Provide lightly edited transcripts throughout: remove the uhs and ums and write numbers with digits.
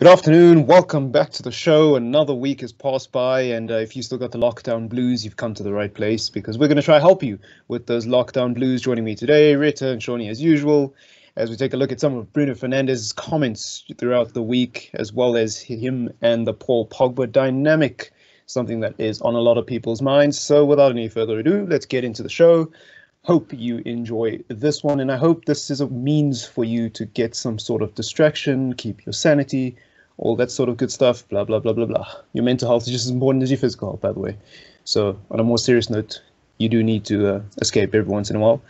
Good afternoon. Welcome back to the show. Another week has passed by, and if you still got the lockdown blues, you've come to the right place because we're going to try to help you with those lockdown blues. Joining me today, Rita and Shawnee as usual, as we take a look at some of Bruno Fernandes' comments throughout the week, as well as him and the Paul Pogba dynamic, something that is on a lot of people's minds. So without any further ado, let's get into the show. Hope you enjoy this one, and I hope this is a means for you to get some sort of distraction, keep your sanity, all that sort of good stuff, blah, blah, blah, blah, blah. Your mental health is just as important as your physical health, by the way. So on a more serious note, you do need to escape every once in a while.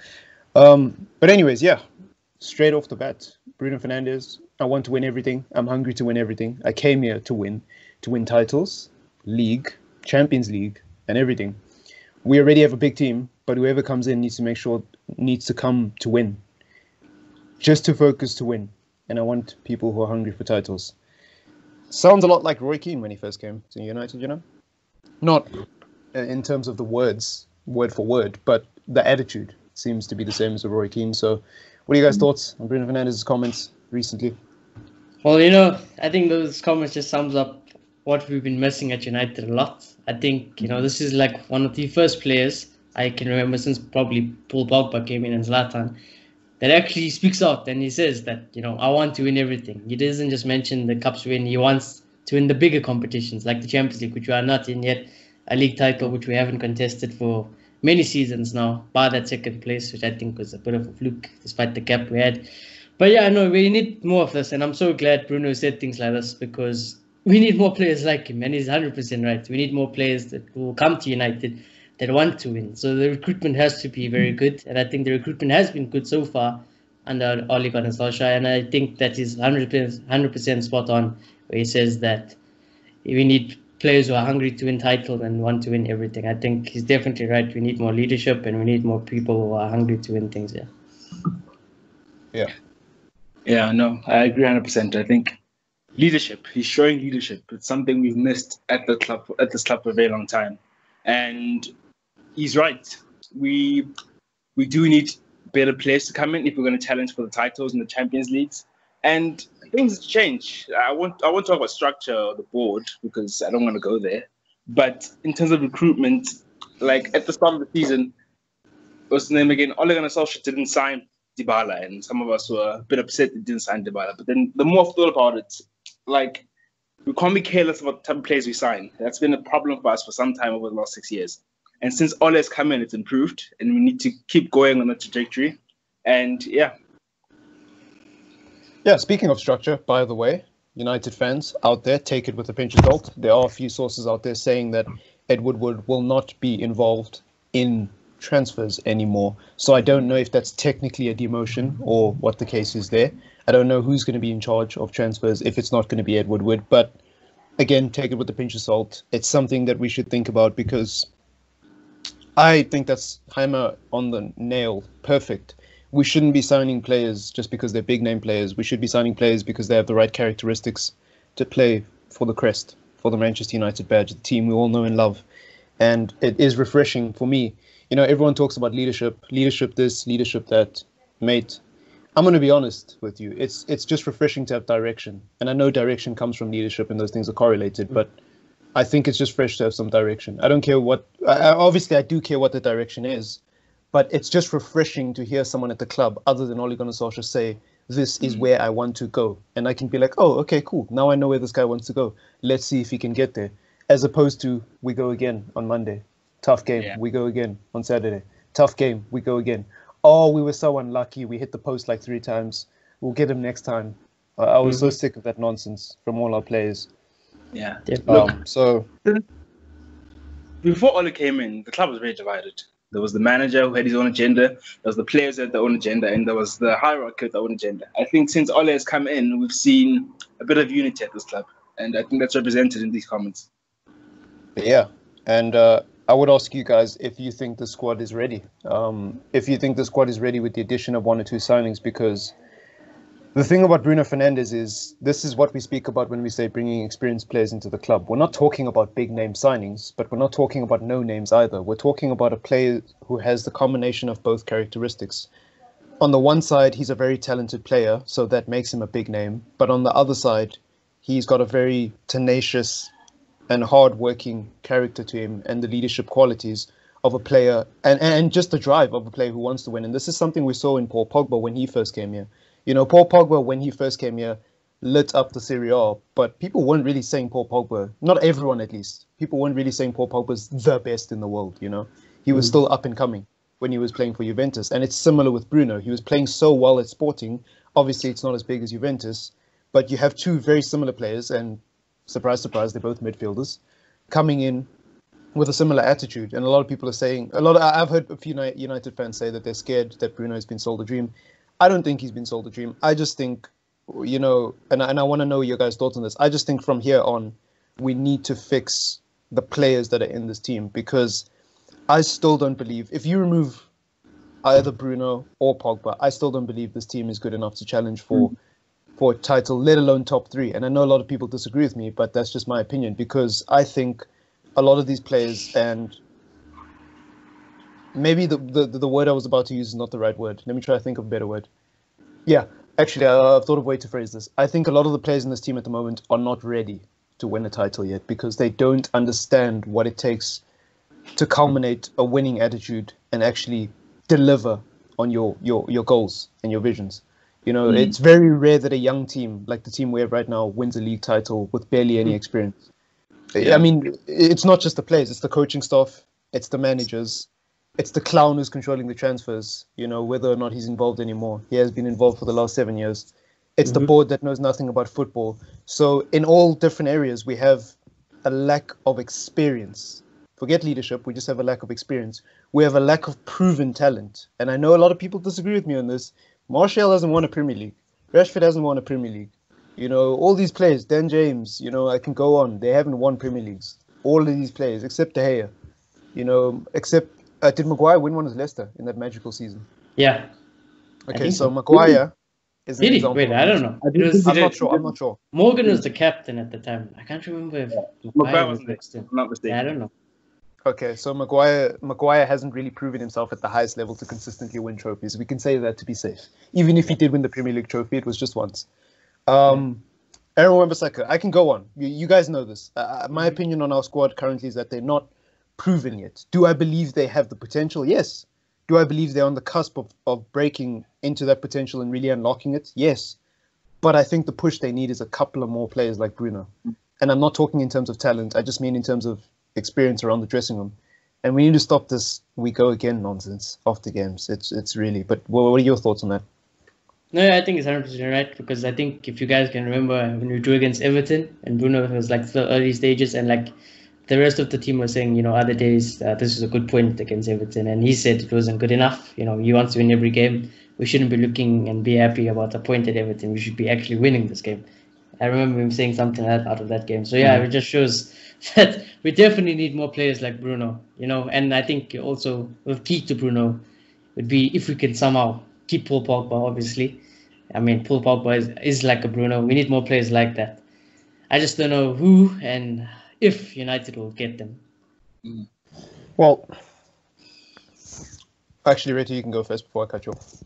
But anyways, yeah, straight off the bat, Bruno Fernandes, I want to win everything. I'm hungry to win everything. I came here to win titles, league, Champions League, and everything. We already have a big team, but whoever comes in needs to come to win. Just to focus to win. And I want people who are hungry for titles. Sounds a lot like Roy Keane when he first came to United, you know? Not in terms of the words, word for word, but the attitude seems to be the same as Roy Keane. So what are you guys' thoughts on Bruno Fernandes' comments recently? Well, you know, I think those comments just sums up what we've been missing at United a lot. I think, you know, this is like one of the first players I can remember since probably Paul Pogba came in and Zlatan that actually speaks out and he says that, you know, I want to win everything. He doesn't just mention the cups win, he wants to win the bigger competitions like the Champions League, which we are not in yet, a league title which we haven't contested for many seasons now, bar that second place, which I think was a bit of a fluke despite the gap we had. But yeah, I know we need more of this, and I'm so glad Bruno said things like this because we need more players like him, and he's 100% right. We need more players that will come to United that want to win. So the recruitment has to be very good. And I think the recruitment has been good so far under Ole Gunnar Solskjaer. And I think that is 100% spot on where he says that we need players who are hungry to win titles and want to win everything. I think he's definitely right. We need more leadership and we need more people who are hungry to win things. Yeah. Yeah. Yeah, no, I agree 100%. I think leadership, he's showing leadership. It's something we've missed at the club, at this club for a very long time. And he's right. We do need better players to come in if we're going to challenge for the titles and the Champions Leagues. And things change. I won't talk about structure or the board because I don't want to go there. But in terms of recruitment, like at the start of the season, what's the name again? Ole Gunnar Solskjaer didn't sign Dybala, and some of us were a bit upset he didn't sign Dybala. But then the more I thought about it, like, we can't be careless about the type of players we sign. That's been a problem for us for some time over the last 6 years. And since Ole has come in, it's improved, and we need to keep going on that trajectory. And yeah. Yeah, speaking of structure, by the way, United fans out there, take it with a pinch of salt. There are a few sources out there saying that Ed Woodward will not be involved in transfers anymore. So I don't know if that's technically a demotion or what the case is there. I don't know who's going to be in charge of transfers if it's not going to be Ed Woodward. But again, take it with a pinch of salt. It's something that we should think about because I think that's hammer on the nail. Perfect. We shouldn't be signing players just because they're big name players. We should be signing players because they have the right characteristics to play for the crest, for the Manchester United badge, the team we all know and love. And it is refreshing for me. You know, everyone talks about leadership, leadership this, leadership that. Mate, I'm going to be honest with you. It's just refreshing to have direction. And I know direction comes from leadership and those things are correlated, but I think it's just fresh to have some direction. I don't care what, obviously I do care what the direction is, but it's just refreshing to hear someone at the club other than Ole Gunnar Solskjaer say, this is where I want to go. And I can be like, oh, okay, cool. Now I know where this guy wants to go. Let's see if he can get there. As opposed to, we go again on Monday. Tough game, yeah. We go again on Saturday. Tough game, we go again. Oh, we were so unlucky. We hit the post like 3 times. We'll get him next time. I was so sick of that nonsense from all our players. Yeah. Look, so before Ole came in, the club was very divided. There was the manager who had his own agenda. There was the players who had their own agenda, and there was the hierarchy with their own agenda. I think since Ole has come in, we've seen a bit of unity at this club, and I think that's represented in these comments. Yeah, and I would ask you guys if you think the squad is ready. If you think the squad is ready with the addition of 1 or 2 signings, because the thing about Bruno Fernandes is this is what we speak about when we say bringing experienced players into the club. We're not talking about big name signings, but we're not talking about no names either. We're talking about a player who has the combination of both characteristics. On the one side, he's a very talented player, so that makes him a big name. But on the other side, he's got a very tenacious and hard-working character to him, and the leadership qualities of a player, and just the drive of a player who wants to win. And this is something we saw in Paul Pogba when he first came here. You know, Paul Pogba, when he first came here, lit up the Serie A, but people weren't really saying Paul Pogba, not everyone at least, people weren't really saying Paul Pogba's the best in the world, you know. He was still up and coming when he was playing for Juventus. And it's similar with Bruno. He was playing so well at Sporting. Obviously, it's not as big as Juventus, but you have two very similar players, and surprise, surprise, they're both midfielders, coming in with a similar attitude. And a lot of people are saying, I've heard a few United fans say that they're scared that Bruno has been sold a dream. I don't think he's been sold a dream. I just think, you know, and I want to know your guys' thoughts on this. I just think from here on, we need to fix the players that are in this team, because I still don't believe, if you remove either Bruno or Pogba, I still don't believe this team is good enough to challenge for a title, let alone top three. And I know a lot of people disagree with me, but that's just my opinion, because I think a lot of these players, and maybe the word I was about to use is not the right word. Let me try to think of a better word. Yeah, actually, I've thought of a way to phrase this. I think a lot of the players in this team at the moment are not ready to win a title yet, because they don't understand what it takes to culminate a winning attitude and actually deliver on your goals and your visions. You know, it's very rare that a young team, like the team we have right now, wins a league title with barely any experience. Yeah. I mean, it's not just the players, it's the coaching staff, it's the managers, it's the clown who's controlling the transfers, you know, whether or not he's involved anymore. He has been involved for the last 7 years. It's the board that knows nothing about football. So in all different areas, we have a lack of experience. Forget leadership, we just have a lack of experience. We have a lack of proven talent. And I know a lot of people disagree with me on this. Martial hasn't won a Premier League. Rashford hasn't won a Premier League. You know, all these players, Dan James, you know, I can go on. They haven't won Premier Leagues. All of these players, except De Gea. You know, except, did Maguire win one with Leicester in that magical season? Yeah. Okay, so Maguire is an example. Wait, I don't know. I'm not sure. Morgan was the captain at the time. I can't remember if Maguire was next. I'm not mistaken. Yeah, I don't know. Okay, so Maguire hasn't really proven himself at the highest level to consistently win trophies. We can say that to be safe. Even if he did win the Premier League trophy, it was just once. Aaron Wan-Bissaka, I can go on. You guys know this. My opinion on our squad currently is that they're not proven yet. Do I believe they have the potential? Yes. Do I believe they're on the cusp of breaking into that potential and really unlocking it? Yes. But I think the push they need is a couple of more players like Bruno. And I'm not talking in terms of talent. I just mean in terms of experience around the dressing room, and we need to stop this "we go again" nonsense after games. It's really. But what are your thoughts on that? No, I think it's 100% right, because I think if you guys can remember when we drew against Everton and Bruno was like the early stages, and like the rest of the team was saying, you know, other days this is a good point against Everton, and he said it wasn't good enough. You know, he wants to win every game. We shouldn't be looking and be happy about a point at Everton. We should be actually winning this game. I remember him saying something like that out of that game. So yeah, it just shows that we definitely need more players like Bruno, you know. And I think also the key to Bruno would be if we can somehow keep Paul Pogba, obviously. I mean, Paul Pogba is like a Bruno. We need more players like that. I just don't know who and if United will get them. Well, actually, Rita, you can go first before I cut you off.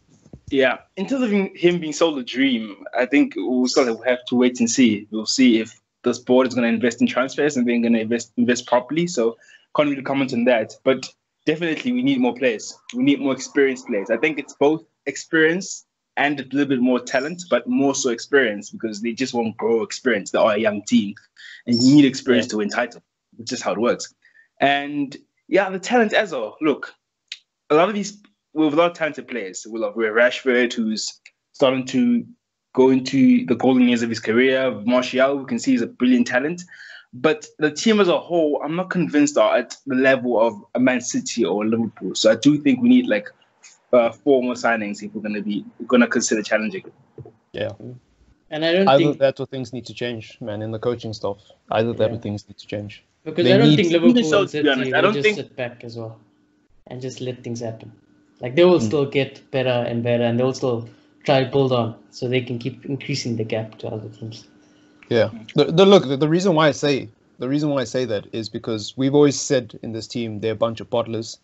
Yeah, in terms of him being sold a dream, I think we'll sort of have to wait and see. We'll see if this board is going to invest in transfers and they're going to invest properly. So can't really comment on that. But definitely we need more players. We need more experienced players. I think it's both experience and a little bit more talent, but more so experience, because they just won't grow experience. They are a young team and you need experience to win title, which is how it works. And yeah, the talent as well. Look, a lot of these... we have a lot of talented players. We have Rashford, who's starting to go into the golden years of his career. Martial, we can see he's a brilliant talent. But the team as a whole, I'm not convinced are at the level of a Man City or Liverpool. So I do think we need like 4 more signings if we're going to consider challenging. Yeah. And I don't think that things need to change, man, in the coaching stuff. Either that or things need to change. Because I don't think Liverpool and City will just sit back as well and just let things happen. Like, they will still get better and better, and they'll still try to build on so they can keep increasing the gap to other teams. Yeah. The reason why I say that is because we've always said in this team they're a bunch of bottlers,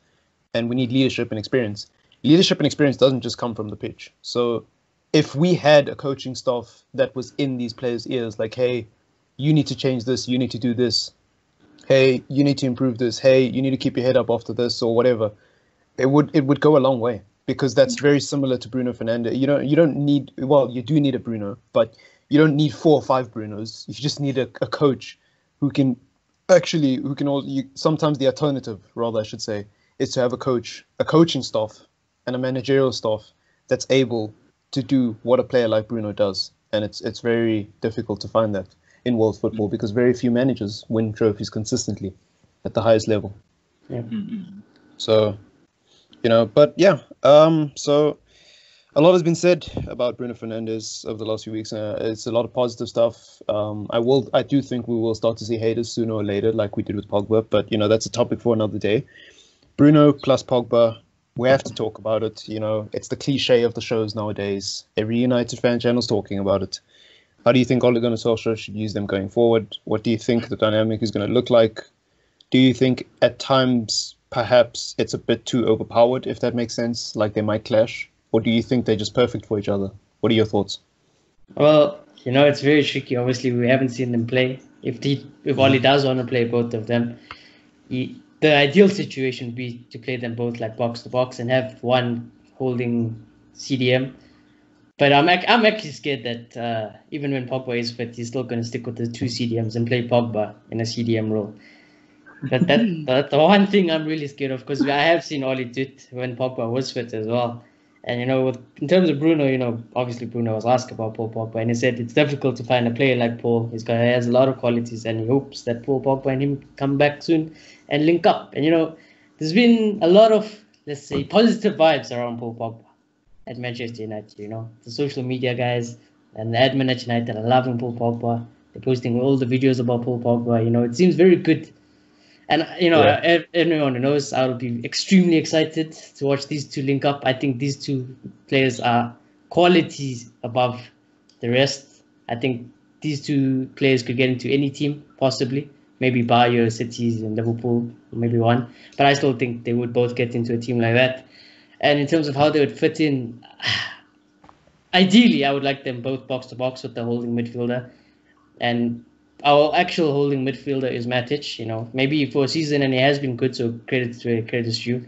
and we need leadership and experience. Leadership and experience doesn't just come from the pitch. So if we had a coaching staff that was in these players' ears, like, hey, you need to change this, you need to do this. Hey, you need to improve this. Hey, you need to keep your head up after this or whatever. It would go a long way, because that's very similar to Bruno Fernandes. You don't need, well, you do need a Bruno, but you don't need 4 or 5 Brunos. You just need a coach who can actually, sometimes the alternative, rather I should say, is to have a coaching staff and a managerial staff that's able to do what a player like Bruno does. And it's very difficult to find that in world football, because very few managers win trophies consistently at the highest level. Yeah. So, but yeah, so a lot has been said about Bruno Fernandes over the last few weeks. It's a lot of positive stuff. I do think we will start to see haters sooner or later, like we did with Pogba, but that's a topic for another day. Bruno plus Pogba, we have to talk about it. It's the cliche of the shows nowadays. Every United fan channel's talking about it. How do you think Ole Gunnar Solskjaer should use them going forward? What do you think the dynamic is going to look like? Do you think at times perhaps it's a bit too overpowered, if that makes sense, like they might clash? Or do you think they're just perfect for each other? What are your thoughts? Well, it's very tricky. Obviously, we haven't seen them play. If Ole does want to play both of them, the ideal situation would be to play them both like box to box and have one holding CDM. But I'm actually scared that even when Pogba is fit, he's still going to stick with the 2 CDMs and play Pogba in a CDM role. But that's the one thing I'm really scared of, because I have seen Ole do it when Pogba was fit as well. And, in terms of Bruno, obviously Bruno was asked about Paul Pogba, and he said it's difficult to find a player like Paul. He has a lot of qualities, and he hopes that Paul Pogba and him come back soon and link up. And, there's been a lot of, let's say, positive vibes around Paul Pogba at Manchester United. The social media guys and the admin at United are loving Paul Pogba. They're posting all the videos about Paul Pogba. It seems very good. And, everyone knows I will be extremely excited to watch these 2 link up. I think these 2 players are qualities above the rest. I think these 2 players could get into any team, possibly. Maybe Bayern, Cities and Liverpool, maybe one. But I still think they would both get into a team like that. And in terms of how they would fit in, ideally, I would like them both box to box with the holding midfielder. And our actual holding midfielder is Matic. Maybe for a season, and he has been good, so credit to credit is due.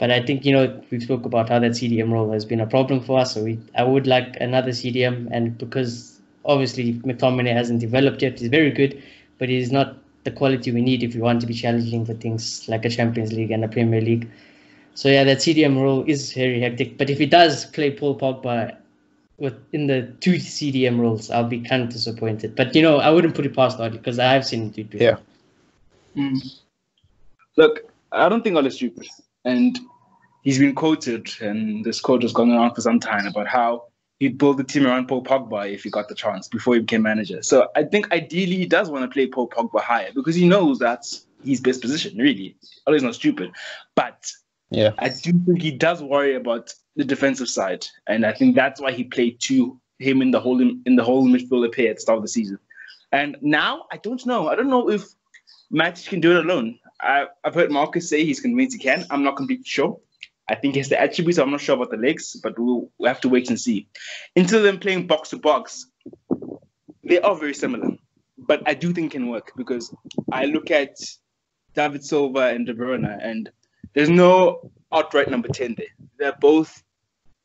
But I think, we spoke about how that CDM role has been a problem for us. So I would like another CDM. And because obviously McTominay hasn't developed yet, he's very good, but he's not the quality we need if we want to be challenging for things like a Champions League and a Premier League. So yeah, that CDM role is very hectic. But if he does play Paul Pogba in the 2 CDM roles, I'll be kind of disappointed. But, I wouldn't put it past Ole, because I have seen him do it. Yeah. Look, I don't think Ole is stupid. And he's been quoted, and this quote has gone around for some time, about how he'd build the team around Paul Pogba if he got the chance before he became manager. So I think ideally he does want to play Paul Pogba higher, because he knows that's his best position, really. Ole's not stupid. But yeah, I do think he does worry about the defensive side, and I think that's why he played him in the whole midfielder pair at the start of the season. And now I don't know if Matic can do it alone. I've heard Marcus say he's convinced he can. I'm not completely sure. I think he has the attributes. I'm not sure about the legs, but we'll have to wait and see. Instead of them playing box to box, they are very similar, but I do think it can work, because I look at David Silva and De Bruyne, and there's no outright number 10 there. They're both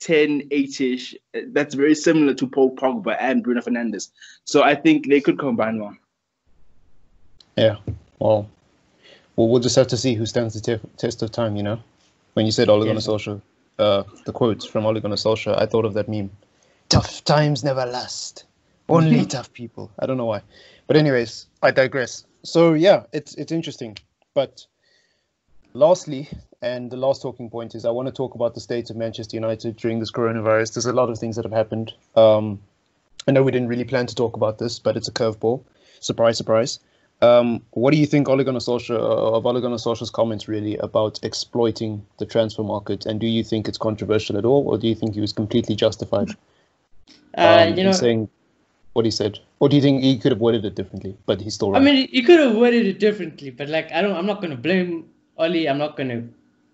10, 8-ish. That's very similar to Paul Pogba and Bruno Fernandes. So I think they could combine one. Yeah, well, we'll just have to see who stands the test of time, When you said Ole Gunnar Solskjaer, the quotes from Ole Gunnar Solskjaer, I thought of that meme. Tough times never last. Only tough people. I don't know why. But anyways, I digress. So yeah, it's interesting. But lastly, and the last talking point is I want to talk about the state of Manchester United during this coronavirus. There's a lot of things that have happened. I know we didn't really plan to talk about this, but it's a curveball. Surprise, surprise. What do you think of Ole Gunnar Solskjaer's comments really about exploiting the transfer market? And do you think it's controversial at all? Or do you think he was completely justified in saying what he said? Or do you think he could have worded it differently? But he's still right. I mean, he could have worded it differently, but I'm not going to blame Ole, I'm not going to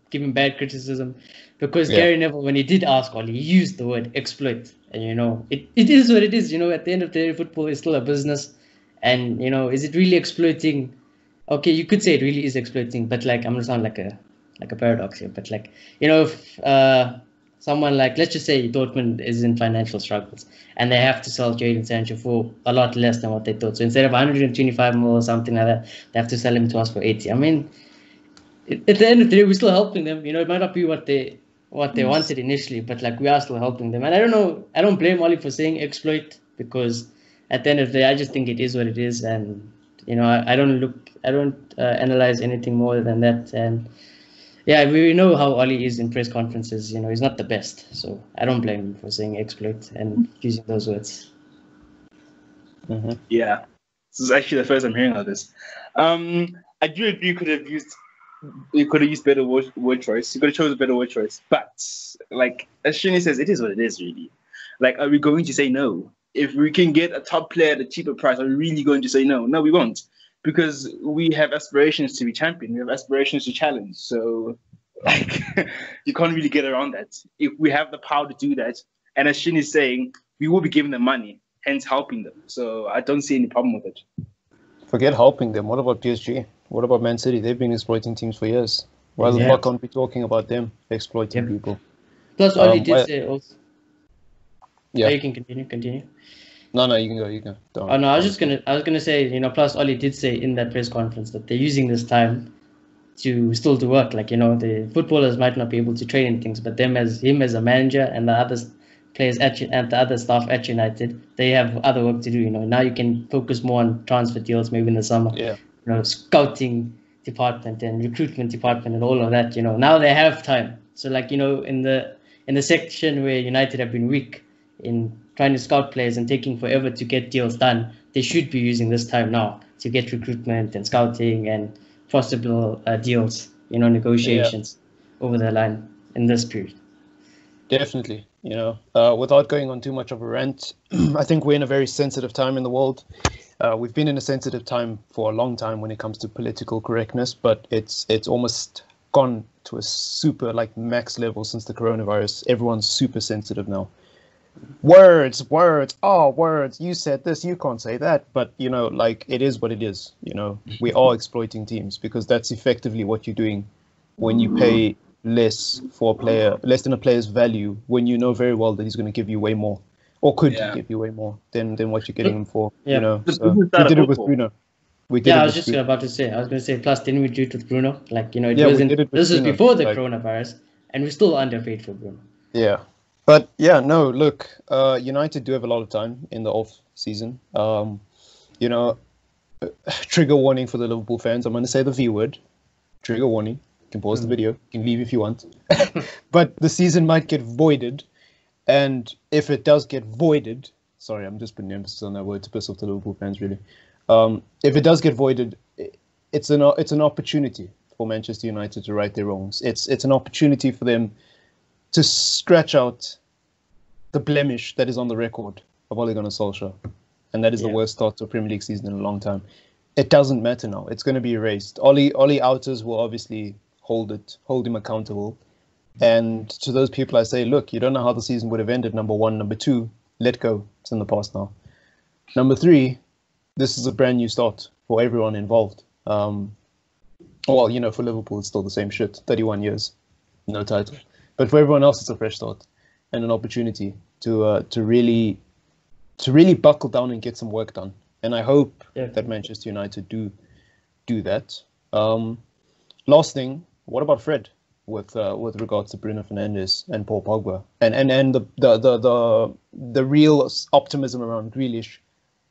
give him bad criticism, because Gary Neville, when he did ask Ole, he used the word exploit, and it is what it is. At the end of the day, football is still a business, And, you know, is it really exploiting? Okay, you could say it really is exploiting, but like, I'm going to sound like a paradox here, but like, you know, if someone like, let's just say Dortmund is in financial struggles and they have to sell Jadon Sancho for a lot less than what they thought. So instead of 125 mil or something like that, they have to sell him to us for 80. I mean, at the end of the day, we're still helping them. You know, it might not be what they wanted initially, but like, we are still helping them. And I don't know, I don't blame Oli for saying exploit, because at the end of the day, I just think it is what it is. And, you know, I don't analyze anything more than that. And yeah, we know how Oli is in press conferences. You know, he's not the best. So I don't blame him for saying exploit and using those words. Mm-hmm. Yeah, this is actually the first I'm hearing of this. I do agree you could have used better word choice. You could have chosen a better word choice. But like, as Shini says, it is what it is, really. Like, are we going to say no? If we can get a top player at a cheaper price, are we really going to say no? No, we won't. Because we have aspirations to be champion. We have aspirations to challenge. So, like, you can't really get around that. If we have the power to do that, and as Shin is saying, we will be giving them money, hence helping them. So, I don't see any problem with it. Forget helping them. What about PSG? What about Man City? They've been exploiting teams for years. Why the fuck can't we be talking about them exploiting people? Plus, Oli did say also. Yeah. So you can continue. No, you can go. Don't. Oh no, I was just gonna say, you know, plus Oli did say in that press conference that they're using this time to still do work. Like, you know, the footballers might not be able to train in things, but him as a manager and the other players and the other staff at United, they have other work to do. You know, now you can focus more on transfer deals, maybe in the summer. Yeah. You know, scouting department and recruitment department and all of that. You know, now they have time. So like, you know, in the section where United have been weak in trying to scout players and taking forever to get deals done, they should be using this time now to get recruitment and scouting and possible deals, you know, negotiations over the line in this period. Definitely, you know, without going on too much of a rant, I think we're in a very sensitive time in the world. We've been in a sensitive time for a long time when it comes to political correctness, but it's almost gone to a super like max level since the coronavirus. Everyone's super sensitive now. Words, you said this, you can't say that, but you know, like, it is what it is. You know, we are exploiting teams because that's effectively what you're doing when you pay less for a player, less than a player's value, when you know very well that he's going to give you way more, or could give you way more than what you're getting him for. Yeah. You know, so we did it with Bruno. I was going to say, plus didn't we do it with Bruno? Like, you know, this was before the coronavirus, and we're still underpaid for Bruno. Yeah. But yeah, no, look, United do have a lot of time in the off season. You know, trigger warning for the Liverpool fans. I'm going to say the V word, trigger warning. You can pause the video, you can leave if you want. But the season might get voided. And if it does get voided, sorry, I'm just putting emphasis on that word to piss off the Liverpool fans, really. If it does get voided, it's an opportunity for Manchester United to right their wrongs. It's an opportunity for them to scratch out the blemish that is on the record of Ole Gunnar Solskjaer. And that is the worst start to a Premier League season in a long time. It doesn't matter now. It's going to be erased. Oli outers will obviously hold him accountable. And to those people I say, look, you don't know how the season would have ended, number one. Number two, let go. It's in the past now. Number three, this is a brand new start for everyone involved. Well, you know, for Liverpool, it's still the same shit. 31 years, no title. But for everyone else, it's a fresh start and an opportunity to really buckle down and get some work done. And I hope that Manchester United do that. Last thing, what about Fred with regards to Bruno Fernandes and Paul Pogba and the real optimism around Grealish?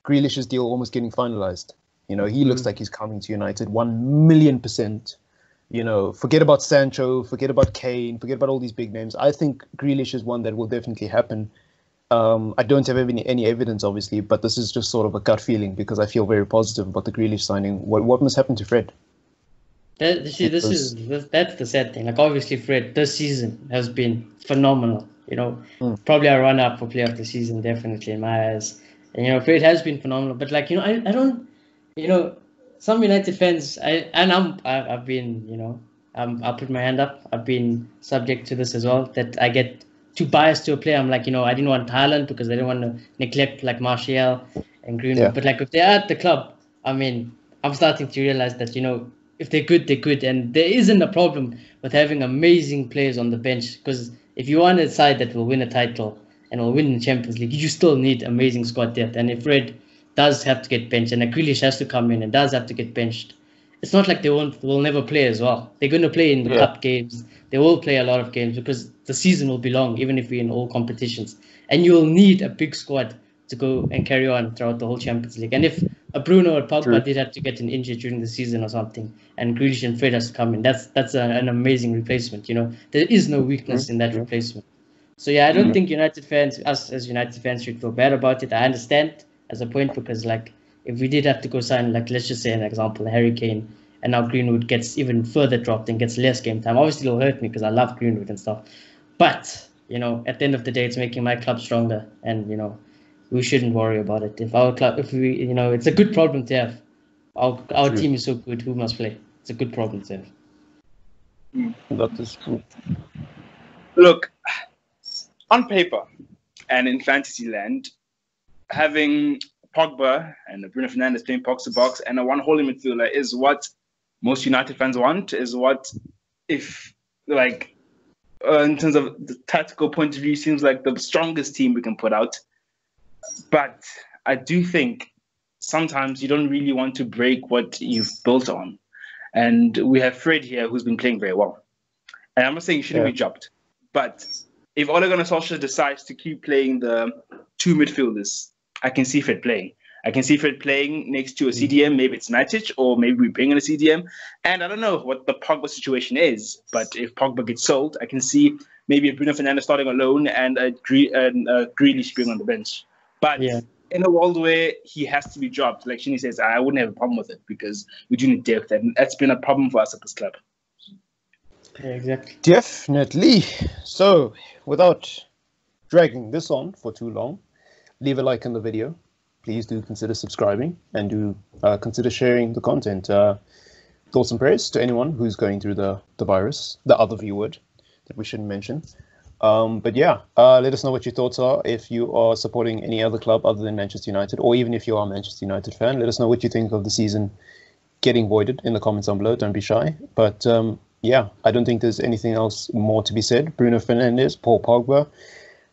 Grealish's deal almost getting finalized. You know, he looks like he's coming to United 1,000,000%. You know, forget about Sancho, forget about Kane, forget about all these big names. I think Grealish is one that will definitely happen. I don't have any evidence, obviously, but this is just sort of a gut feeling because I feel very positive about the Grealish signing. What must happen to Fred? That's the sad thing. Like, obviously, Fred, this season has been phenomenal. You know, probably a run-up for player of the season, definitely, in my eyes. And, you know, Fred has been phenomenal. But, like, you know, I don't, you know, some United fans, I'll put my hand up. I've been subject to this as well, that I get too biased to a player. I'm like, you know, I didn't want Haaland because I didn't want to neglect like Martial and Greenwood. Yeah. But like if they're at the club, I mean, I'm starting to realize that, you know, if they're good, they're good. And there isn't a problem with having amazing players on the bench, because if you want a side that will win a title and will win the Champions League, you still need amazing squad depth. And if Fred does have to get benched and Grealish has to come in and does have to get benched, it's not like they will never play as well. They're going to play in the cup games. They will play a lot of games because the season will be long, even if we're in all competitions. And you'll need a big squad to go and carry on throughout the whole Champions League. And if a Bruno or Pogba did have to get an injury during the season or something, and Grealish and Fred has to come in, that's an amazing replacement. You know, there is no weakness in that replacement. So yeah, I don't think United fans, us as United fans, should feel bad about it. I understand as a point, because like if we did have to go sign, like let's just say an example, Harry Kane, and now Greenwood gets even further dropped and gets less game time, obviously it'll hurt me because I love Greenwood and stuff. But you know, at the end of the day, it's making my club stronger, and you know, we shouldn't worry about it. If our club, if we, you know, it's a good problem to have. Our team is so good. Who must play? It's a good problem to have. That is true. Look, on paper and in fantasy land, having Pogba and Bruno Fernandes playing box to box and a one-holding midfielder is what most United fans want. Is what, if like, in terms of the tactical point of view, seems like the strongest team we can put out. But I do think sometimes you don't really want to break what you've built on. And we have Fred here who's been playing very well. And I'm not saying he shouldn't be dropped. But if Ole Gunnar Solskjaer decides to keep playing the two midfielders, I can see Fred playing. I can see Fred playing next to a CDM. Maybe it's Matic, or maybe we bring in a CDM. And I don't know what the Pogba situation is. But if Pogba gets sold, I can see maybe Bruno Fernandes starting alone and Grealish being on the bench. But in a world where he has to be dropped, like Shinny says, I wouldn't have a problem with it because we do need depth, and that's been a problem for us at this club. Yeah, exactly. Definitely. So, without dragging this on for too long, leave a like on the video. Please do consider subscribing, and do consider sharing the content. Thoughts and prayers to anyone who's going through the virus, the other V word that we shouldn't mention. But yeah, let us know what your thoughts are. If you are supporting any other club other than Manchester United, or even if you are a Manchester United fan, let us know what you think of the season getting voided in the comments down below. Don't be shy. But yeah, I don't think there's anything else more to be said. Bruno Fernandes, Paul Pogba,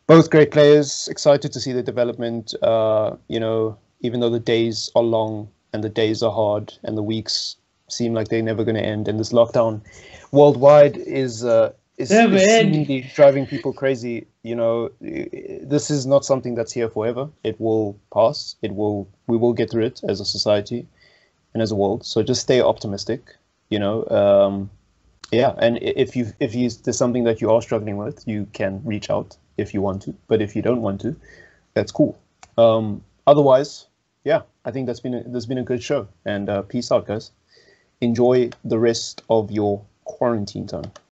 both great players. Excited to see the development. You know, even though the days are long and the days are hard and the weeks seem like they're never going to end, and this lockdown worldwide is driving people crazy. You know, this is not something that's here forever. It will pass. We will get through it as a society and as a world. So just stay optimistic, you know. Yeah, and if there's something that you are struggling with, you can reach out if you want to. But if you don't want to, that's cool. Otherwise, yeah, I think there's been a good show. And peace out, guys. Enjoy the rest of your quarantine time.